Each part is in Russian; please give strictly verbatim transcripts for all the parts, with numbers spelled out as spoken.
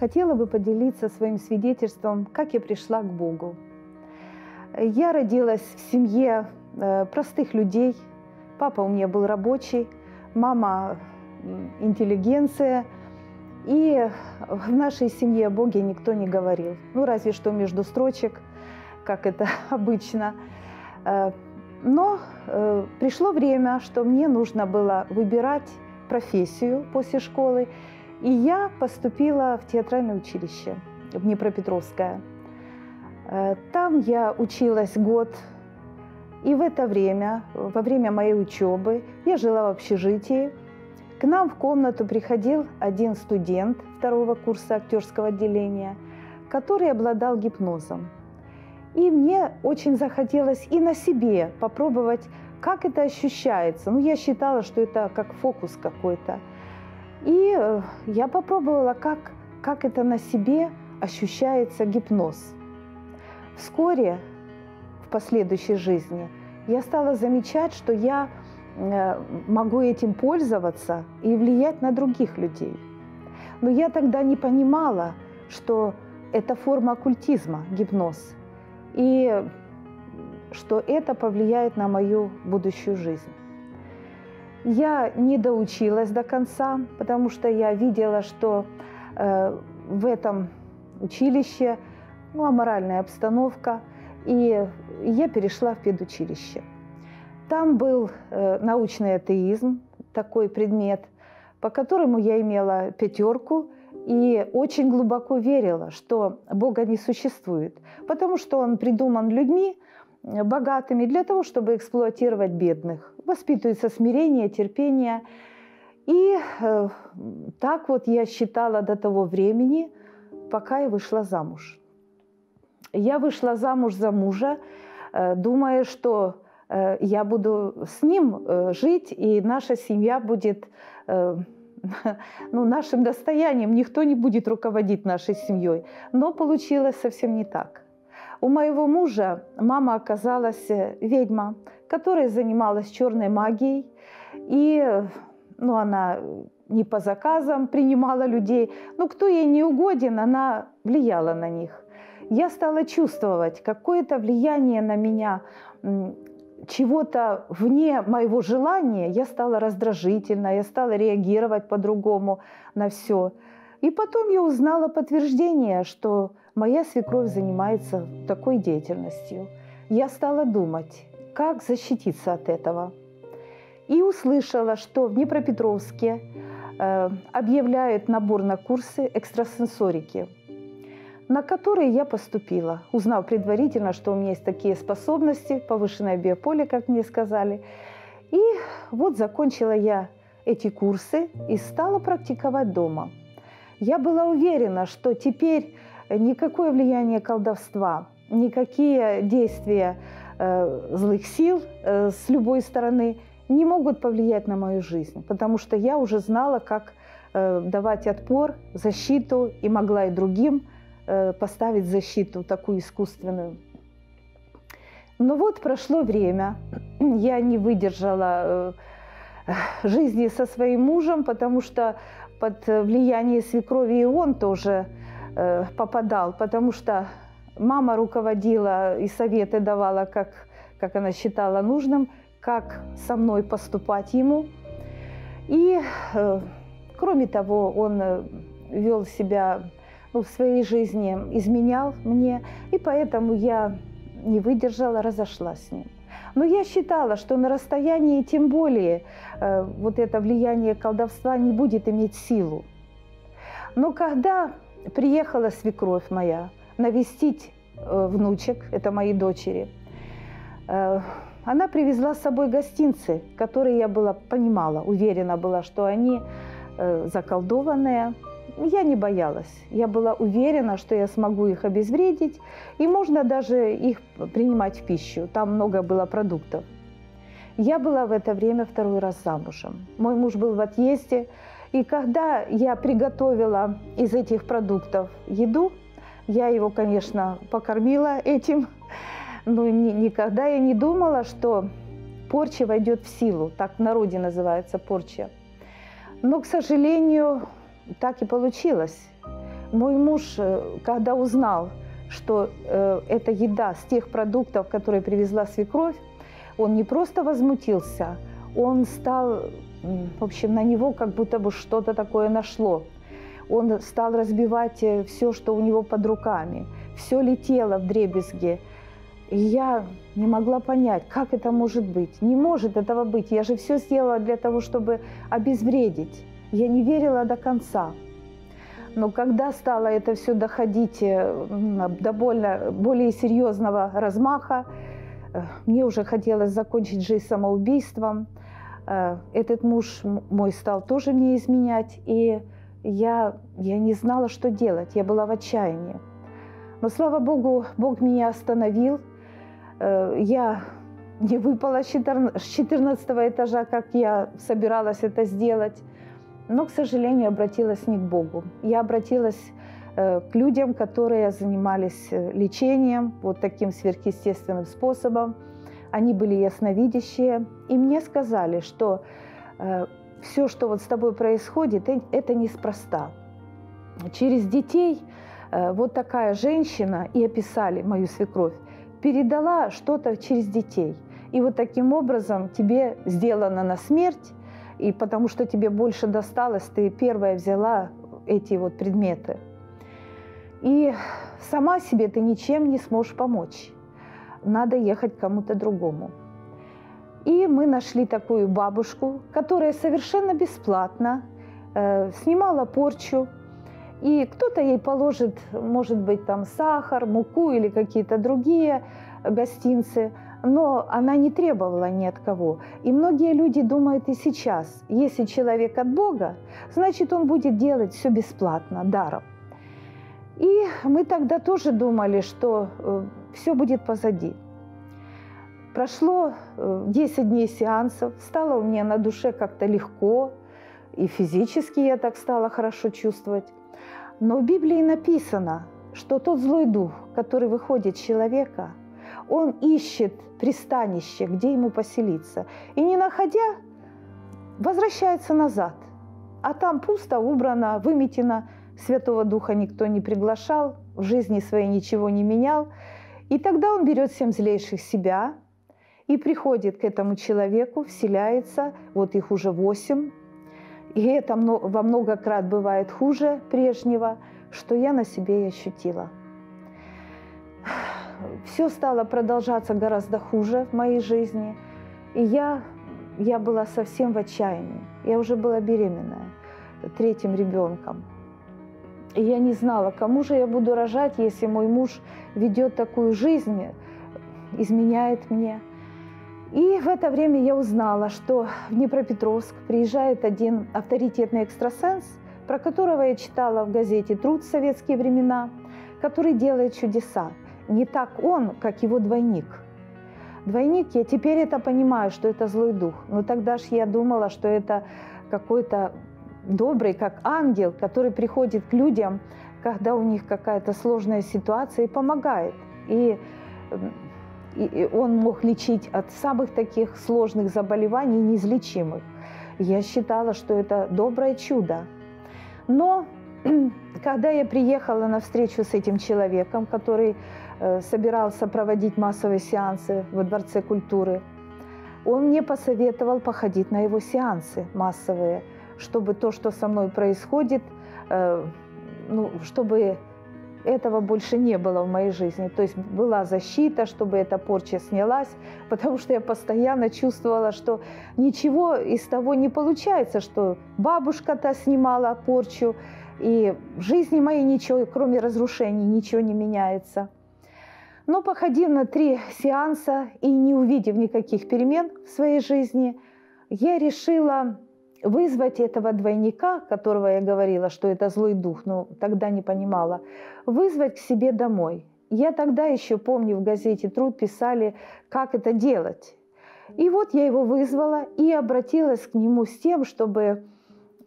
хотела бы поделиться своим свидетельством, как я пришла к Богу. Я родилась в семье простых людей. Папа у меня был рабочий, мама интеллигенция. И в нашей семье о Боге никто не говорил. Ну, разве что между строчек, как это обычно. Но пришло время, что мне нужно было выбирать профессию после школы. И я поступила в театральное училище, в Днепропетровское. Там я училась год. И в это время, во время моей учебы, я жила в общежитии. К нам в комнату приходил один студент второго курса актерского отделения, который обладал гипнозом. И мне очень захотелось и на себе попробовать, как это ощущается. Ну, я считала, что это как фокус какой-то. И я попробовала, как, как это на себе ощущается гипноз. Вскоре, в последующей жизни, я стала замечать, что я могу этим пользоваться и влиять на других людей. Но я тогда не понимала, что это форма оккультизма, гипноз, и что это повлияет на мою будущую жизнь. Я не доучилась до конца, потому что я видела, что э, в этом училище ну, аморальная обстановка, и я перешла в педучилище. Там был научный атеизм, такой предмет, по которому я имела пятерку и очень глубоко верила, что Бога не существует, потому что он придуман людьми, богатыми, для того, чтобы эксплуатировать бедных. Воспитывается смирение, терпение. И так вот я считала до того времени, пока я вышла замуж. Я вышла замуж за мужа, думая, что я буду с ним жить, и наша семья будет ну, нашим достоянием, никто не будет руководить нашей семьей. Но получилось совсем не так. У моего мужа мама оказалась ведьма, которая занималась черной магией, и ну, она не по заказам принимала людей, но кто ей не угоден, она влияла на них. Я стала чувствовать какое-то влияние на меня, чего-то вне моего желания. Я стала раздражительна, я стала реагировать по-другому на все. И потом я узнала подтверждение, что моя свекровь занимается такой деятельностью. Я стала думать, как защититься от этого. И услышала, что в Днепропетровске э, объявляют набор на курсы экстрасенсорики, на которые я поступила, узнав предварительно, что у меня есть такие способности, повышенное биополе, как мне сказали. И вот закончила я эти курсы и стала практиковать дома. Я была уверена, что теперь никакое влияние колдовства, никакие действия э, злых сил э, с любой стороны не могут повлиять на мою жизнь, потому что я уже знала, как э, давать отпор, защиту, и могла и другим поставить защиту такую искусственную. Но вот прошло время, я не выдержала жизни со своим мужем, потому что под влияние свекрови и он тоже попадал, потому что мама руководила и советы давала, как, как она считала нужным, как со мной поступать ему. И кроме того, он вел себя в своей жизни, изменял мне, и поэтому я не выдержала, разошлась с ним. Но я считала, что на расстоянии, тем более, вот это влияние колдовства не будет иметь силу. Но когда приехала свекровь моя навестить внучек, это мои дочери, она привезла с собой гостинцы, которые я была, понимала, уверена была, что они заколдованные. Я не боялась. Я была уверена, что я смогу их обезвредить, и можно даже их принимать в пищу. Там много было продуктов. Я была в это время второй раз замужем. Мой муж был в отъезде, и когда я приготовила из этих продуктов еду, я его, конечно, покормила этим, но никогда я не думала, что порча войдет в силу. Так в народе называется порча. Но, к сожалению, так и получилось. Мой муж, когда узнал, что э, это еда с тех продуктов, которые привезла свекровь, он не просто возмутился, он стал, в общем, на него как будто бы что-то такое нашло. Он стал разбивать все, что у него под руками. Все летело вдребезги. И я не могла понять, как это может быть. Не может этого быть. Я же все сделала для того, чтобы обезвредить. Я не верила до конца. Но когда стало это все доходить до более, более серьезного размаха, мне уже хотелось закончить жизнь самоубийством. Этот муж мой стал тоже мне изменять, и я, я не знала, что делать. Я была в отчаянии. Но, слава Богу, Бог меня остановил. Я не выпала с четырнадцатого этажа, как я собиралась это сделать. Но, к сожалению, обратилась не к Богу. Я обратилась э, к людям, которые занимались лечением, вот таким сверхъестественным способом. Они были ясновидящие. И мне сказали, что э, все, что вот с тобой происходит, это неспроста. Через детей э, вот такая женщина, и описали мою свекровь, передала что-то через детей. И вот таким образом тебе сделано на смерть, и потому что тебе больше досталось, ты первая взяла эти вот предметы. И сама себе ты ничем не сможешь помочь. Надо ехать к кому-то другому. И мы нашли такую бабушку, которая совершенно бесплатно э, снимала порчу. И кто-то ей положит, может быть, там сахар, муку или какие-то другие гостинцы. Но она не требовала ни от кого. И многие люди думают и сейчас, если человек от Бога, значит, он будет делать все бесплатно, даром. И мы тогда тоже думали, что все будет позади. Прошло десять дней сеансов, стало у меня на душе как-то легко, и физически я так стала хорошо чувствовать. Но в Библии написано, что тот злой дух, который выходит из человека, он ищет пристанище, где ему поселиться. И не находя, возвращается назад. А там пусто, убрано, выметено. Святого Духа никто не приглашал, в жизни своей ничего не менял. И тогда он берет семь злейших себя и приходит к этому человеку, вселяется. Вот их уже восемь. И это во много крат бывает хуже прежнего, что я на себе и ощутила. Все стало продолжаться гораздо хуже в моей жизни. И я, я была совсем в отчаянии. Я уже была беременная третьим ребенком. И я не знала, кому же я буду рожать, если мой муж ведет такую жизнь, изменяет мне. И в это время я узнала, что в Днепропетровск приезжает один авторитетный экстрасенс, про которого я читала в газете «Труд» в советские времена, который делает чудеса. Не так он, как его двойник. Двойник, я теперь это понимаю, что это злой дух. Но тогда же я думала, что это какой-то добрый, как ангел, который приходит к людям, когда у них какая-то сложная ситуация, и помогает. И, и он мог лечить от самых таких сложных заболеваний, неизлечимых. Я считала, что это доброе чудо. Но когда я приехала на встречу с этим человеком, который собирался проводить массовые сеансы во Дворце культуры, он мне посоветовал походить на его сеансы массовые, чтобы то, что со мной происходит, ну, чтобы этого больше не было в моей жизни. То есть была защита, чтобы эта порча снялась, потому что я постоянно чувствовала, что ничего из того не получается, что бабушка-то снимала порчу, и в жизни моей ничего, кроме разрушений, ничего не меняется. Но походив на три сеанса и не увидев никаких перемен в своей жизни, я решила вызвать этого двойника, которого я говорила, что это злой дух, но тогда не понимала, вызвать к себе домой. Я тогда еще помню, в газете «Труд» писали, как это делать. И вот я его вызвала и обратилась к нему с тем, чтобы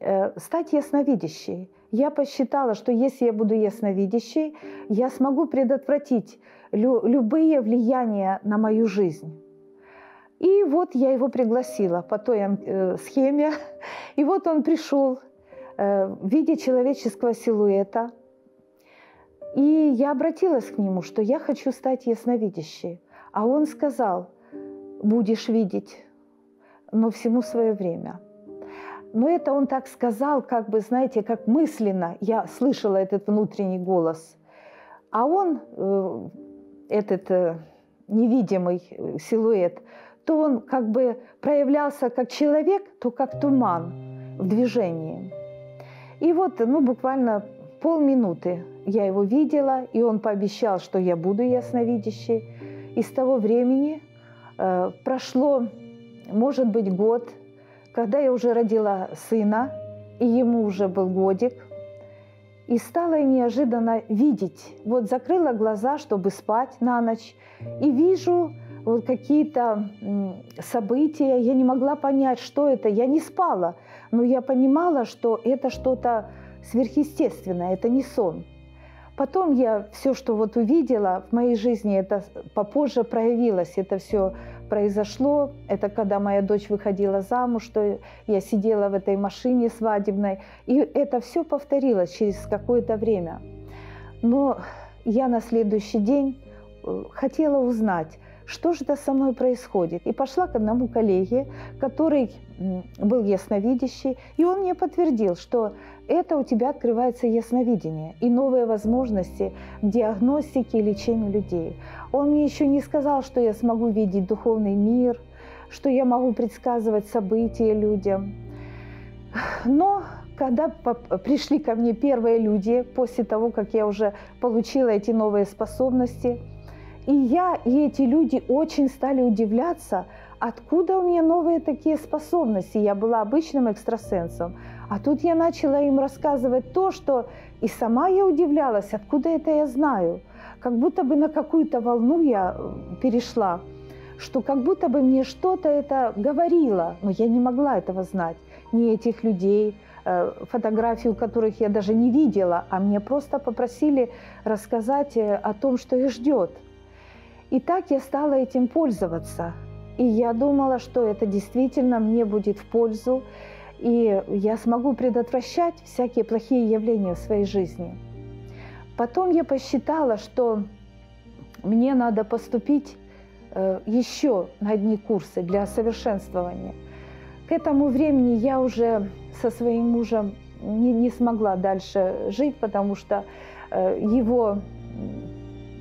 э, стать ясновидящей. Я посчитала, что если я буду ясновидящей, я смогу предотвратить лю- любые влияния на мою жизнь. И вот я его пригласила по той э, схеме. И вот он пришел э, в виде человеческого силуэта. И я обратилась к нему, что я хочу стать ясновидящей. А он сказал: будешь видеть, но всему свое время. Но это он так сказал, как бы, знаете, как мысленно. Я слышала этот внутренний голос. А он, э, этот э, невидимый силуэт, то он как бы проявлялся как человек, то как туман в движении. И вот, ну, буквально полминуты я его видела, и он пообещал, что я буду ясновидящей. И с того времени э, прошло, может быть, год, когда я уже родила сына, и ему уже был годик, и стала неожиданно видеть. Вот закрыла глаза, чтобы спать на ночь, и вижу вот какие-то события. Я не могла понять, что это. Я не спала, но я понимала, что это что-то сверхъестественное, это не сон. Потом я все, что вот увидела в моей жизни, это попозже проявилось, это все произошло. Это когда моя дочь выходила замуж, что я сидела в этой машине свадебной. И это все повторилось через какое-то время. Но я на следующий день хотела узнать, что же это со мной происходит. И пошла к одному коллеге, который был ясновидящий, и он мне подтвердил, что это у тебя открывается ясновидение и новые возможности диагностики и лечения людей. Он мне еще не сказал, что я смогу видеть духовный мир, что я могу предсказывать события людям. Но когда пришли ко мне первые люди, после того, как я уже получила эти новые способности, и я, и эти люди очень стали удивляться, откуда у меня новые такие способности. Я была обычным экстрасенсом, а тут я начала им рассказывать то, что и сама я удивлялась, откуда это я знаю. Как будто бы на какую-то волну я перешла, что как будто бы мне что-то это говорило, но я не могла этого знать, ни этих людей, фотографию которых я даже не видела, а мне просто попросили рассказать о том, что их ждет. И так я стала этим пользоваться. И я думала, что это действительно мне будет в пользу, и я смогу предотвращать всякие плохие явления в своей жизни. Потом я посчитала, что мне надо поступить еще на одни курсы для совершенствования. К этому времени я уже со своим мужем не, не смогла дальше жить, потому что его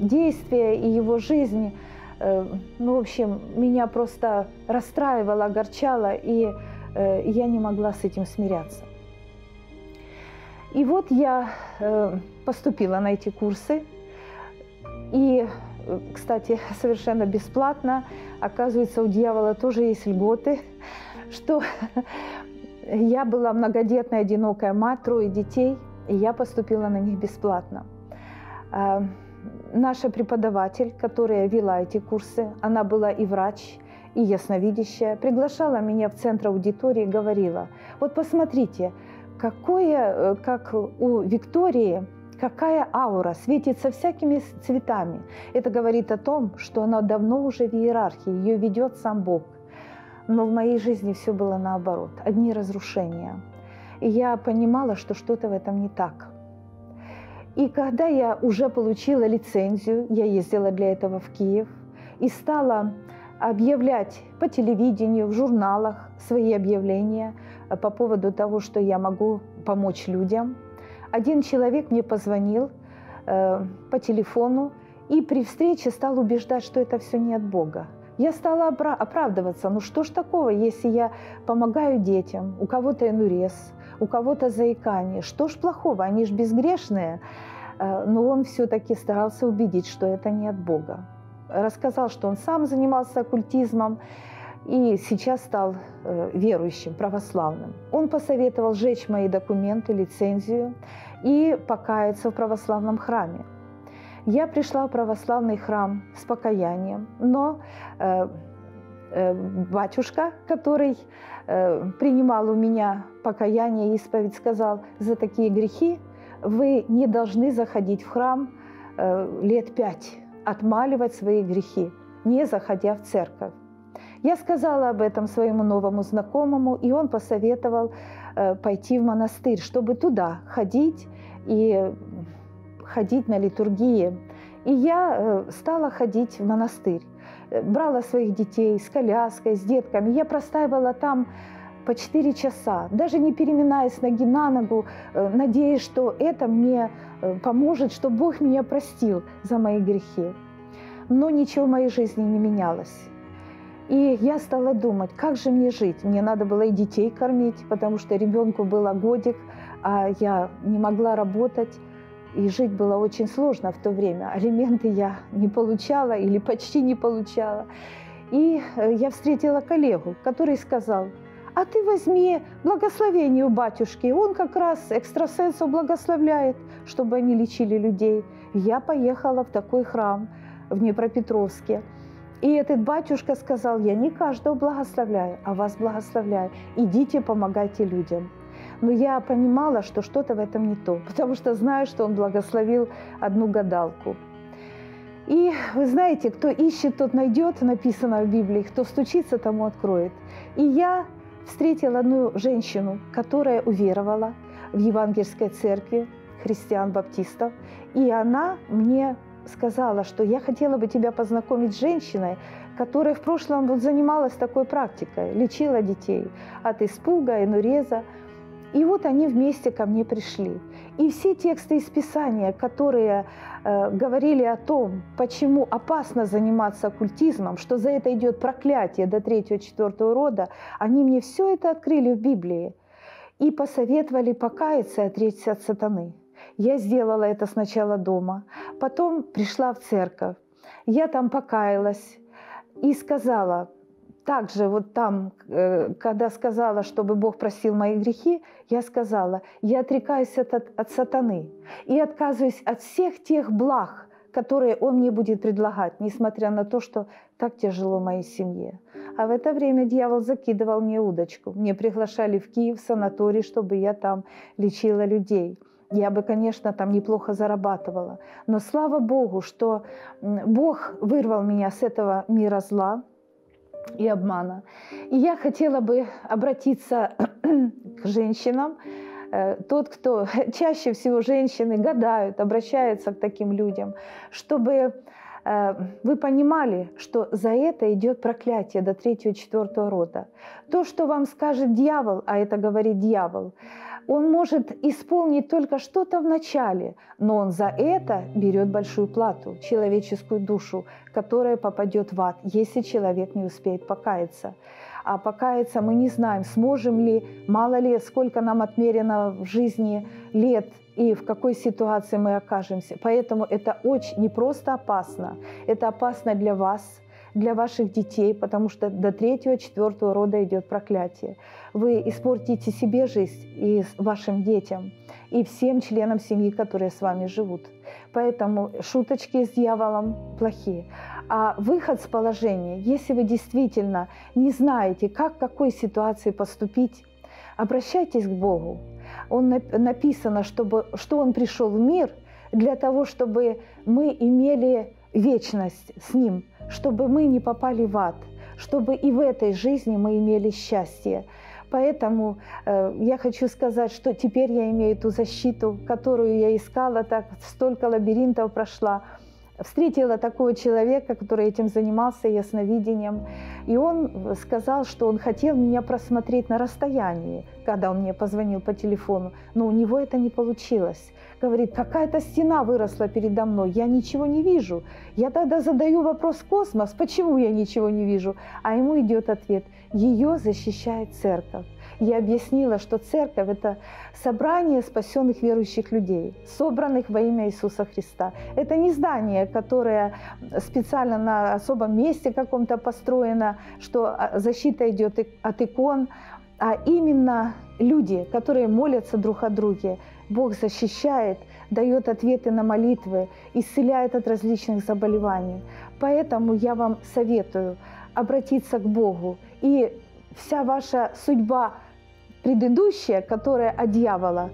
действия и его жизнь, ну, в общем, меня просто расстраивало, огорчало, и я не могла с этим смиряться. И вот я поступила на эти курсы, и, кстати, совершенно бесплатно. Оказывается, у дьявола тоже есть льготы, что я была многодетная, одинокая мать, трое детей, и я поступила на них бесплатно. Наша преподаватель, которая вела эти курсы, она была и врач, и ясновидящая, приглашала меня в центр аудитории и говорила: вот посмотрите, какое, как у Виктории, какая аура, светится всякими цветами. Это говорит о том, что она давно уже в иерархии, ее ведет сам Бог. Но в моей жизни все было наоборот, одни разрушения. И я понимала, что что-то в этом не так. И когда я уже получила лицензию, я ездила для этого в Киев и стала объявлять по телевидению, в журналах свои объявления по поводу того, что я могу помочь людям. Один человек мне позвонил э, по телефону и при встрече стал убеждать, что это все не от Бога. Я стала оправдываться: ну что ж такого, если я помогаю детям, у кого-то энурез, у кого-то заикание, что ж плохого, они же безгрешные. Но он все-таки старался убедить, что это не от Бога. Рассказал, что он сам занимался оккультизмом и сейчас стал верующим, православным. Он посоветовал сжечь мои документы, лицензию и покаяться в православном храме. Я пришла в православный храм с покаянием, но э, э, батюшка, который э, принимал у меня покаяние и исповедь, сказал: за такие грехи вы не должны заходить в храм э, лет пять, отмаливать свои грехи, не заходя в церковь. Я сказала об этом своему новому знакомому, и он посоветовал э, пойти в монастырь, чтобы туда ходить и ходить на литургии. И я стала ходить в монастырь. Брала своих детей с коляской, с детками. Я простаивала там по четыре часа, даже не переминаясь ноги на ногу, надеясь, что это мне поможет, что Бог меня простил за мои грехи. Но ничего в моей жизни не менялось. И я стала думать, как же мне жить? Мне надо было и детей кормить, потому что ребенку было годик, а я не могла работать. И жить было очень сложно в то время. Алименты я не получала или почти не получала. И я встретила коллегу, который сказал: а ты возьми благословение у батюшки. Он как раз экстрасенсов благословляет, чтобы они лечили людей. Я поехала в такой храм в Днепропетровске. И этот батюшка сказал: я не каждого благословляю, а вас благословляю. Идите, помогайте людям. Но я понимала, что что-то в этом не то, потому что знаю, что он благословил одну гадалку. И вы знаете, кто ищет, тот найдет, написано в Библии, кто стучится, тому откроет. И я встретила одну женщину, которая уверовала в Евангельской церкви христиан-баптистов, и она мне сказала, что я хотела бы тебя познакомить с женщиной, которая в прошлом вот занималась такой практикой, лечила детей от испуга, энуреза. И вот они вместе ко мне пришли. И все тексты из Писания, которые э, говорили о том, почему опасно заниматься оккультизмом, что за это идет проклятие до третьего-четвертого рода, они мне все это открыли в Библии и посоветовали покаяться и отречься от сатаны. Я сделала это сначала дома, потом пришла в церковь. Я там покаялась и сказала... Также вот там, когда сказала, чтобы Бог простил мои грехи, я сказала: я отрекаюсь от, от сатаны и отказываюсь от всех тех благ, которые он мне будет предлагать, несмотря на то, что так тяжело моей семье. А в это время дьявол закидывал мне удочку. Мне приглашали в Киев, в санаторий, чтобы я там лечила людей. Я бы, конечно, там неплохо зарабатывала. Но слава Богу, что Бог вырвал меня с этого мира зла и обмана. И я хотела бы обратиться к женщинам. Тот, кто чаще всего женщины гадают, обращаются к таким людям, чтобы вы понимали, что за это идет проклятие до третьего-четвертого рода. То, что вам скажет дьявол, а это говорит дьявол, он может исполнить только что-то в начале, но он за это берет большую плату, человеческую душу, которая попадет в ад, если человек не успеет покаяться. А покаяться мы не знаем, сможем ли, мало ли, сколько нам отмерено в жизни лет и в какой ситуации мы окажемся. Поэтому это очень не просто опасно, это опасно для вас, для ваших детей, потому что до третьего-четвертого рода идет проклятие. Вы испортите себе жизнь и вашим детям, и всем членам семьи, которые с вами живут. Поэтому шуточки с дьяволом плохие. А выход с положения, если вы действительно не знаете, как в какой ситуации поступить, обращайтесь к Богу. Он, написано, чтобы, что Он пришел в мир для того, чтобы мы имели вечность с Ним, чтобы мы не попали в ад, чтобы и в этой жизни мы имели счастье. Поэтому э, я хочу сказать, что теперь я имею ту защиту, которую я искала, так столько лабиринтов прошла. Встретила такого человека, который этим занимался, ясновидением, и он сказал, что он хотел меня просмотреть на расстоянии, когда он мне позвонил по телефону, но у него это не получилось. Говорит, какая-то стена выросла передо мной, я ничего не вижу. Я тогда задаю вопрос: космос, почему я ничего не вижу? А ему идет ответ: ее защищает церковь. Я объяснила, что церковь – это собрание спасенных верующих людей, собранных во имя Иисуса Христа. Это не здание, которое специально на особом месте каком-то построено, что защита идет от икон, а именно люди, которые молятся друг о друге. Бог защищает, дает ответы на молитвы, исцеляет от различных заболеваний. Поэтому я вам советую обратиться к Богу, и вся ваша судьба предыдущая, которая от дьявола,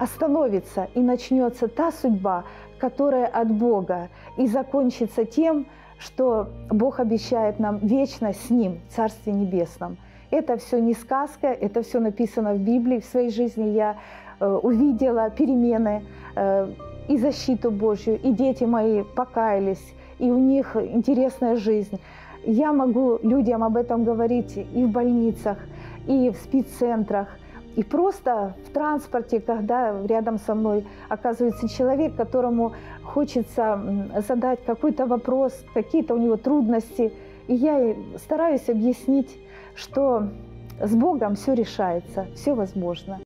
остановится, и начнется та судьба, которая от Бога, и закончится тем, что Бог обещает нам вечность с Ним в Царстве Небесном. Это все не сказка, это все написано в Библии. В своей жизни я э, увидела перемены э, и защиту Божью, и дети мои покаялись, и у них интересная жизнь. Я могу людям об этом говорить и в больницах, и в спеццентрах, и просто в транспорте, когда рядом со мной оказывается человек, которому хочется задать какой-то вопрос, какие-то у него трудности. И я стараюсь объяснить, что с Богом все решается, все возможно.